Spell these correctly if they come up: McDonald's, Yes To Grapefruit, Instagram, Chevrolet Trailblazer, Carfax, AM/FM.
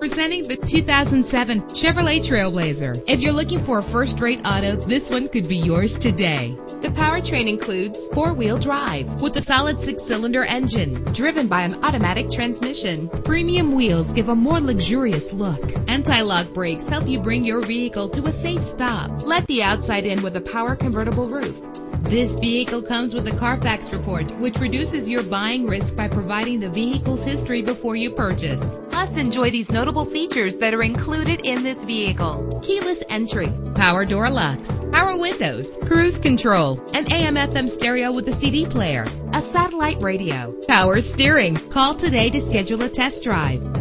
Presenting the 2007 Chevrolet Trailblazer. If you're looking for a first-rate auto, this one could be yours today. The powertrain includes four-wheel drive with a solid six-cylinder engine driven by an automatic transmission. Premium wheels give a more luxurious look. Anti-lock brakes help you bring your vehicle to a safe stop. Let the outside in with a power convertible roof. This vehicle comes with a Carfax report, which reduces your buying risk by providing the vehicle's history before you purchase. Plus, enjoy these notable features that are included in this vehicle: keyless entry, power door locks, power windows, cruise control, an AM/FM stereo with a CD player, a satellite radio, power steering. Call today to schedule a test drive.